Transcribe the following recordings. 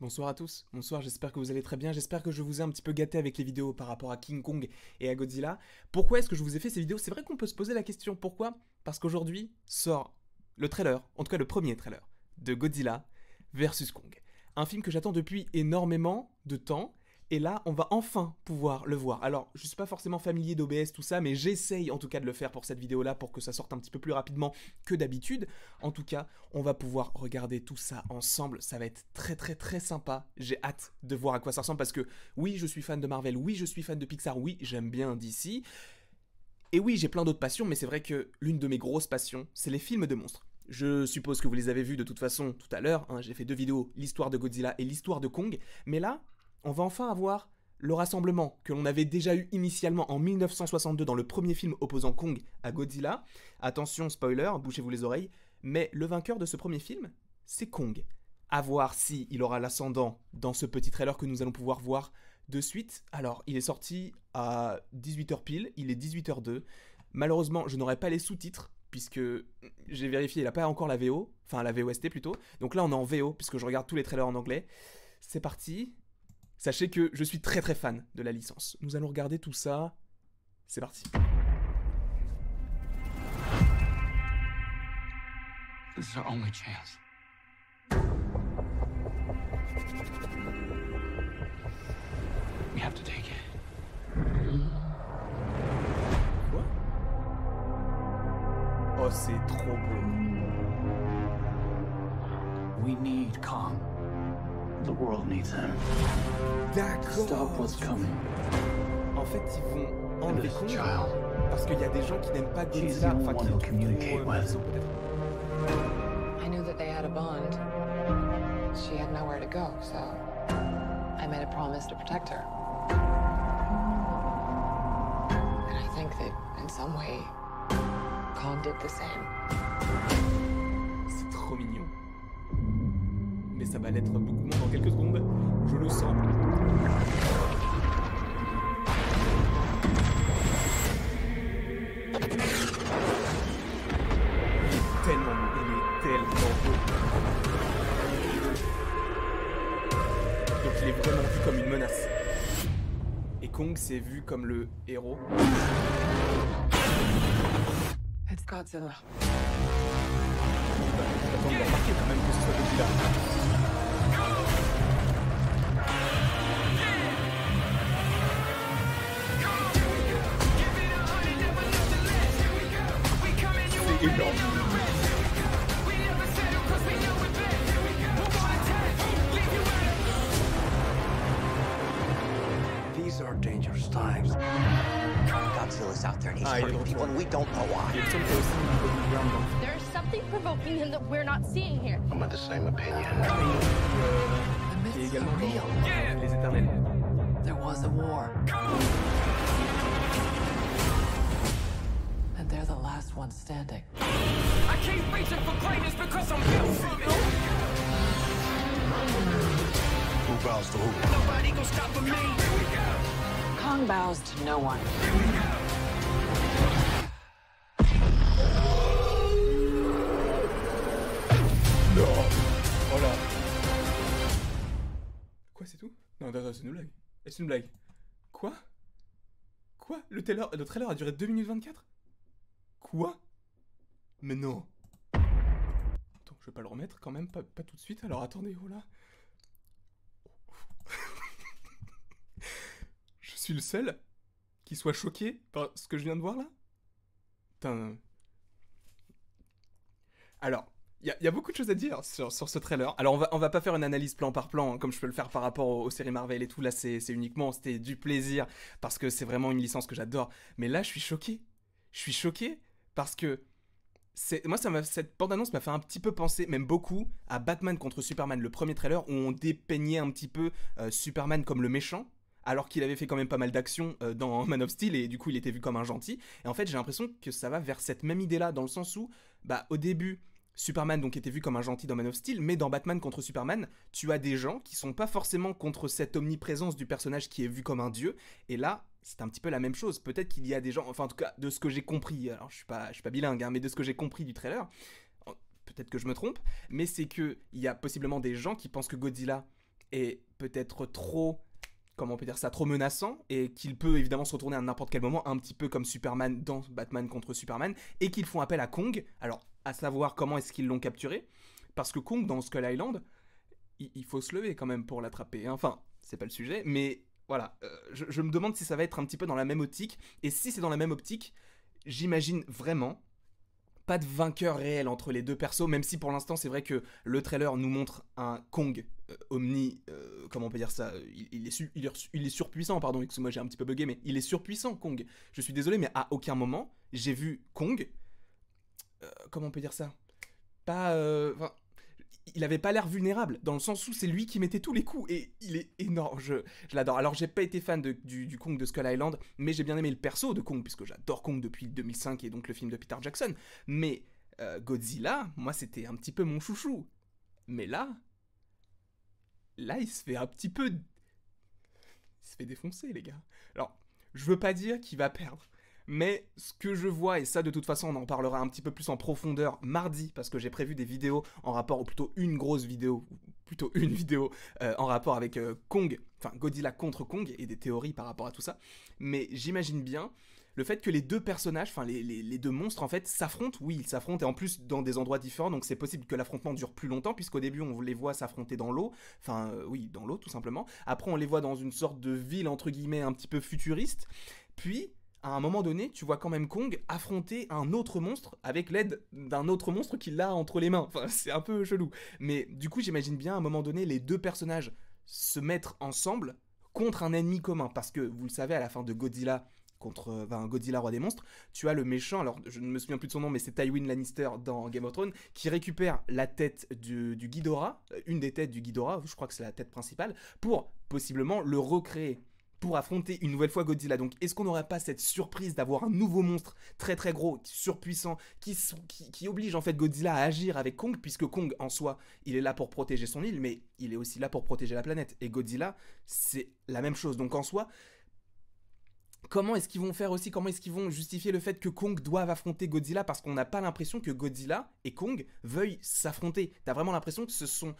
Bonsoir à tous, bonsoir, j'espère que vous allez très bien, j'espère que je vous ai un petit peu gâté avec les vidéos par rapport à King Kong et à Godzilla. Pourquoi est-ce que je vous ai fait ces vidéos? C'est vrai qu'on peut se poser la question, pourquoi? Parce qu'aujourd'hui sort le trailer, en tout cas le premier trailer, de Godzilla versus Kong. Un film que j'attends depuis énormément de temps, et là on va enfin pouvoir le voir. Alors, je suis pas forcément familier d'OBS, tout ça, mais j'essaye en tout cas de le faire pour cette vidéo-là, pour que ça sorte un petit peu plus rapidement que d'habitude. En tout cas, on va pouvoir regarder tout ça ensemble, ça va être très très très sympa. J'ai hâte de voir à quoi ça ressemble, parce que oui, je suis fan de Marvel, oui, je suis fan de Pixar, oui, j'aime bien DC. Et oui, j'ai plein d'autres passions, mais c'est vrai que l'une de mes grosses passions, c'est les films de monstres. Je suppose que vous les avez vus de toute façon tout à l'heure, hein, j'ai fait deux vidéos, l'histoire de Godzilla et l'histoire de Kong, mais là, on va enfin avoir le rassemblement que l'on avait déjà eu initialement en 1962 dans le premier film opposant Kong à Godzilla. Attention, spoiler, bouchez-vous les oreilles, mais le vainqueur de ce premier film, c'est Kong. À voir si il aura l'ascendant dans ce petit trailer que nous allons pouvoir voir de suite. Alors, il est sorti à 18h pile, il est 18h02. Malheureusement, je n'aurai pas les sous-titres, puisque j'ai vérifié, il n'a pas encore la VO, enfin la VOST plutôt. Donc là, on est en VO, puisque je regarde tous les trailers en anglais. C'est parti. Sachez que je suis très très fan de la licence. Nous allons regarder tout ça. C'est parti. This is our only chance. We have to take it. Quoi? Oh, c'est trop beau. We need Kong. The world needs him. D'accord. En fait, ils vont enlever Kong parce qu'il y a des gens qui n'aiment pas Godzilla, enfin qui ne communiquent pas. I knew that they had a bond. She had nowhere to go, so I made a promise to protect her. And I think that in some way, Kong did the same. C'est trop mignon. Mais ça va l'être beaucoup moins dans quelques secondes, je le sens. Il est tellement beau. Donc il est vraiment vu comme une menace. Et Kong s'est vu comme le héros. It's Godzilla. Attends, il a marqué quand même que ce soit Godzilla. These are dangerous times. Godzilla's out there and he's hurting people and we don't know why. There's something provoking him that we're not seeing here. I'm of the same opinion. The myths are real. Yeah. There was a war. They're the last one standing. I keep reaching for greatness because I'm built from it. Who bows to who? Nobody gonna stop me. Here we go. Kong bows to no one. Here we go. No. Oh là. Quoi, c'est tout? Non, attends, c'est une blague. C'est une blague. Quoi? Quoi? Le trailer a duré 2 minutes 24? Quoi? Mais non. Attends, je vais pas le remettre quand même, pas tout de suite. Alors attendez, oh là. Je suis le seul qui soit choqué par ce que je viens de voir là? Putain. Alors, il y a beaucoup de choses à dire sur ce trailer. Alors on va pas faire une analyse plan par plan, hein, comme je peux le faire par rapport aux séries Marvel et tout. Là c'est uniquement, c'était du plaisir, parce que c'est vraiment une licence que j'adore. Mais là je suis choqué. Je suis choqué parce que moi, cette bande-annonce m'a fait un petit peu penser, même beaucoup, à Batman contre Superman, le premier trailer où on dépeignait un petit peu Superman comme le méchant, alors qu'il avait fait quand même pas mal d'actions dans Man of Steel et du coup il était vu comme un gentil. Et en fait j'ai l'impression que ça va vers cette même idée-là, dans le sens où, bah, au début, Superman donc était vu comme un gentil dans Man of Steel, mais dans Batman contre Superman, tu as des gens qui sont pas forcément contre cette omniprésence du personnage qui est vu comme un dieu, et là, c'est un petit peu la même chose. Peut-être qu'il y a des gens, enfin en tout cas de ce que j'ai compris, alors je suis pas bilingue, hein, mais de ce que j'ai compris du trailer, peut-être que je me trompe, mais c'est que il y a possiblement des gens qui pensent que Godzilla est peut-être trop, comment on peut dire ça, trop menaçant, et qu'il peut évidemment se retourner à n'importe quel moment, un petit peu comme Superman dans Batman contre Superman, et qu'ils font appel à Kong, alors à savoir comment est-ce qu'ils l'ont capturé, parce que Kong dans Skull Island, il faut se lever quand même pour l'attraper, hein. Enfin, c'est pas le sujet, mais voilà, je me demande si ça va être un petit peu dans la même optique, et si c'est dans la même optique, j'imagine vraiment pas de vainqueur réel entre les deux persos, même si pour l'instant c'est vrai que le trailer nous montre un Kong omni, comment on peut dire ça, il est surpuissant, pardon, excusez-moi j'ai un petit peu bugué, mais il est surpuissant Kong, je suis désolé mais à aucun moment j'ai vu Kong, comment on peut dire ça, pas, enfin, il avait pas l'air vulnérable, dans le sens où c'est lui qui mettait tous les coups, et il est énorme, je l'adore. Alors j'ai pas été fan du Kong de Skull Island, mais j'ai bien aimé le perso de Kong, puisque j'adore Kong depuis 2005, et donc le film de Peter Jackson, mais Godzilla, moi c'était un petit peu mon chouchou, mais là il se fait un petit peu... Il se fait défoncer les gars. Alors, je veux pas dire qu'il va perdre, mais ce que je vois, et ça de toute façon on en parlera un petit peu plus en profondeur mardi, parce que j'ai prévu des vidéos en rapport, ou plutôt une grosse vidéo, en rapport avec Kong, enfin Godzilla contre Kong, et des théories par rapport à tout ça, mais j'imagine bien le fait que les deux personnages, enfin les deux monstres en fait, s'affrontent, oui ils s'affrontent, et en plus dans des endroits différents, donc c'est possible que l'affrontement dure plus longtemps, puisqu'au début on les voit s'affronter dans l'eau, enfin oui dans l'eau tout simplement, après on les voit dans une sorte de ville entre guillemets un petit peu futuriste, puis... à un moment donné, tu vois quand même Kong affronter un autre monstre avec l'aide d'un autre monstre qu'il a entre les mains. Enfin, c'est un peu chelou. Mais du coup, j'imagine bien, à un moment donné, les deux personnages se mettre ensemble contre un ennemi commun. Parce que, vous le savez, à la fin de Godzilla contre Godzilla roi des monstres, tu as le méchant, alors je ne me souviens plus de son nom, mais c'est Tywin Lannister dans Game of Thrones, qui récupère la tête du Ghidorah, une des têtes du Ghidorah, je crois que c'est la tête principale, pour possiblement le recréer, pour affronter une nouvelle fois Godzilla. Donc est-ce qu'on n'aurait pas cette surprise d'avoir un nouveau monstre très très gros, surpuissant, qui oblige en fait Godzilla à agir avec Kong, puisque Kong en soi, il est là pour protéger son île, mais il est aussi là pour protéger la planète. Et Godzilla, c'est la même chose. Donc en soi, comment est-ce qu'ils vont faire aussi, comment est-ce qu'ils vont justifier le fait que Kong doive affronter Godzilla, parce qu'on n'a pas l'impression que Godzilla et Kong veuillent s'affronter. T'as vraiment l'impression que ce sont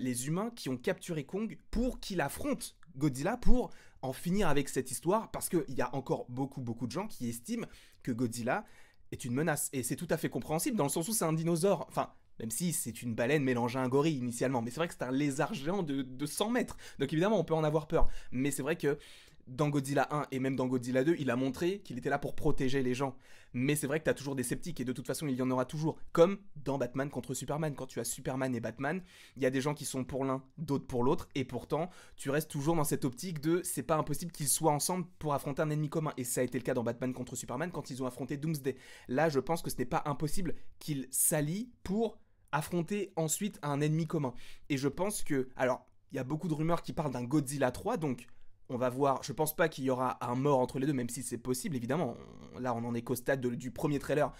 les humains qui ont capturé Kong pour qu'il affronte Godzilla, pour en finir avec cette histoire, parce qu'il y a encore beaucoup de gens qui estiment que Godzilla est une menace, et c'est tout à fait compréhensible dans le sens où c'est un dinosaure, enfin même si c'est une baleine mélangée à un gorille initialement, mais c'est vrai que c'est un lézard géant de 100 mètres, donc évidemment on peut en avoir peur, mais c'est vrai que dans Godzilla 1 et même dans Godzilla 2, il a montré qu'il était là pour protéger les gens. Mais c'est vrai que t'as toujours des sceptiques, et de toute façon il y en aura toujours. Comme dans Batman contre Superman, quand tu as Superman et Batman, il y a des gens qui sont pour l'un, d'autres pour l'autre, et pourtant tu restes toujours dans cette optique de c'est pas impossible qu'ils soient ensemble pour affronter un ennemi commun. Et ça a été le cas dans Batman contre Superman quand ils ont affronté Doomsday. Là je pense que ce n'est pas impossible qu'ils s'allient pour affronter ensuite un ennemi commun. Et je pense que, alors il y a beaucoup de rumeurs qui parlent d'un Godzilla 3, donc... on va voir, je pense pas qu'il y aura un mort entre les deux, même si c'est possible, évidemment. Là, on en est qu'au stade du premier trailer,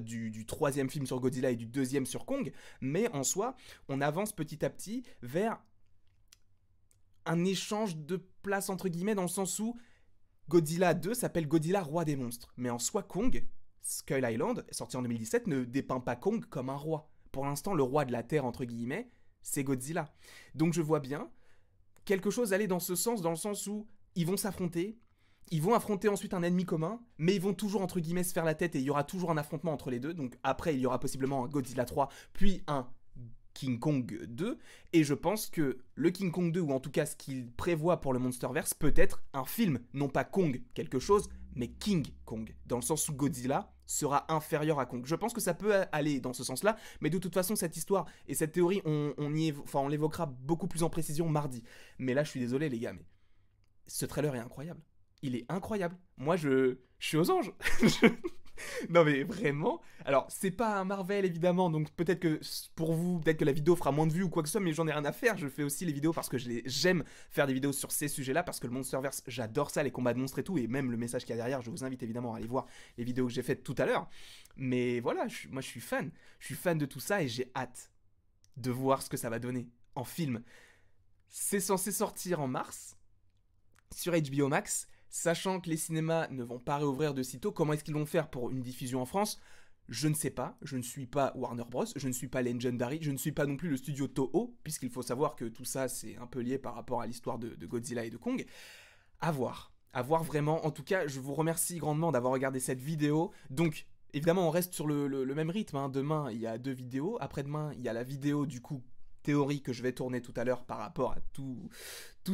du troisième film sur Godzilla et du deuxième sur Kong. Mais en soi, on avance petit à petit vers un échange de place, entre guillemets, dans le sens où Godzilla 2 s'appelle Godzilla roi des monstres. Mais en soi, Kong, Skull Island, sorti en 2017, ne dépeint pas Kong comme un roi. Pour l'instant, le roi de la Terre, entre guillemets, c'est Godzilla. Donc je vois bien... quelque chose allait dans ce sens, dans le sens où ils vont s'affronter, ils vont affronter ensuite un ennemi commun, mais ils vont toujours entre guillemets se faire la tête, et il y aura toujours un affrontement entre les deux, donc après il y aura possiblement un Godzilla 3, puis un King Kong 2, et je pense que le King Kong 2, ou en tout cas ce qu'il prévoit pour le MonsterVerse, peut être un film, non pas Kong quelque chose, mais King Kong, dans le sens où Godzilla sera inférieur à Kong. Je pense que ça peut aller dans ce sens-là, mais de toute façon, cette histoire et cette théorie, on l'évoquera beaucoup plus en précision mardi. Mais là, je suis désolé, les gars, mais ce trailer est incroyable. Il est incroyable. Moi, je suis aux anges. Non, mais vraiment. Alors, c'est pas un Marvel, évidemment, donc peut-être que pour vous, peut-être que la vidéo fera moins de vues ou quoi que ce soit, mais j'en ai rien à faire. Je fais aussi les vidéos parce que j'aime faire des vidéos sur ces sujets-là, parce que le MonsterVerse, j'adore ça, les combats de monstres et tout, et même le message qu'il y a derrière. Je vous invite évidemment à aller voir les vidéos que j'ai faites tout à l'heure. Mais voilà, moi je suis fan. Je suis fan de tout ça et j'ai hâte de voir ce que ça va donner en film. C'est censé sortir en mars sur HBO Max. Sachant que les cinémas ne vont pas réouvrir de sitôt, comment est-ce qu'ils vont faire pour une diffusion en France? Je ne sais pas, je ne suis pas Warner Bros, je ne suis pas Legendary, je ne suis pas non plus le studio Toho, puisqu'il faut savoir que tout ça c'est un peu lié par rapport à l'histoire de Godzilla et de Kong. À voir vraiment. En tout cas, je vous remercie grandement d'avoir regardé cette vidéo. Donc, évidemment, on reste sur le même rythme, hein. Demain, il y a 2 vidéos. Après-demain, il y a la vidéo, du coup, théorie que je vais tourner tout à l'heure par rapport à tout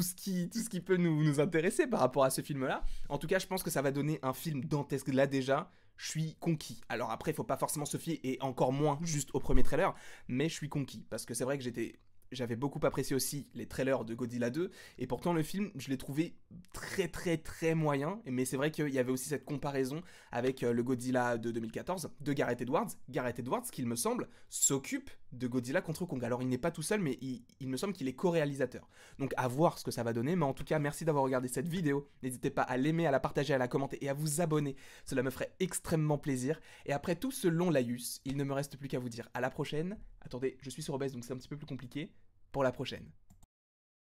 ce qui peut nous intéresser par rapport à ce film-là. En tout cas, je pense que ça va donner un film dantesque. Là, déjà, je suis conquis. Alors après, il faut pas forcément se fier, et encore moins juste au premier trailer, mais je suis conquis. Parce que c'est vrai que j'avais beaucoup apprécié aussi les trailers de Godzilla 2, et pourtant le film, je l'ai trouvé très moyen, mais c'est vrai qu'il y avait aussi cette comparaison avec le Godzilla de 2014 de Gareth Edwards. Gareth Edwards, qu'il me semble, s'occupe de Godzilla contre Kong. Alors il n'est pas tout seul, mais il me semble qu'il est co-réalisateur. Donc à voir ce que ça va donner, mais en tout cas, merci d'avoir regardé cette vidéo. N'hésitez pas à l'aimer, à la partager, à la commenter et à vous abonner. Cela me ferait extrêmement plaisir. Et après tout ce long laïus, il ne me reste plus qu'à vous dire à la prochaine. Attendez, je suis sur OBS, donc c'est un petit peu plus compliqué. Pour la prochaine.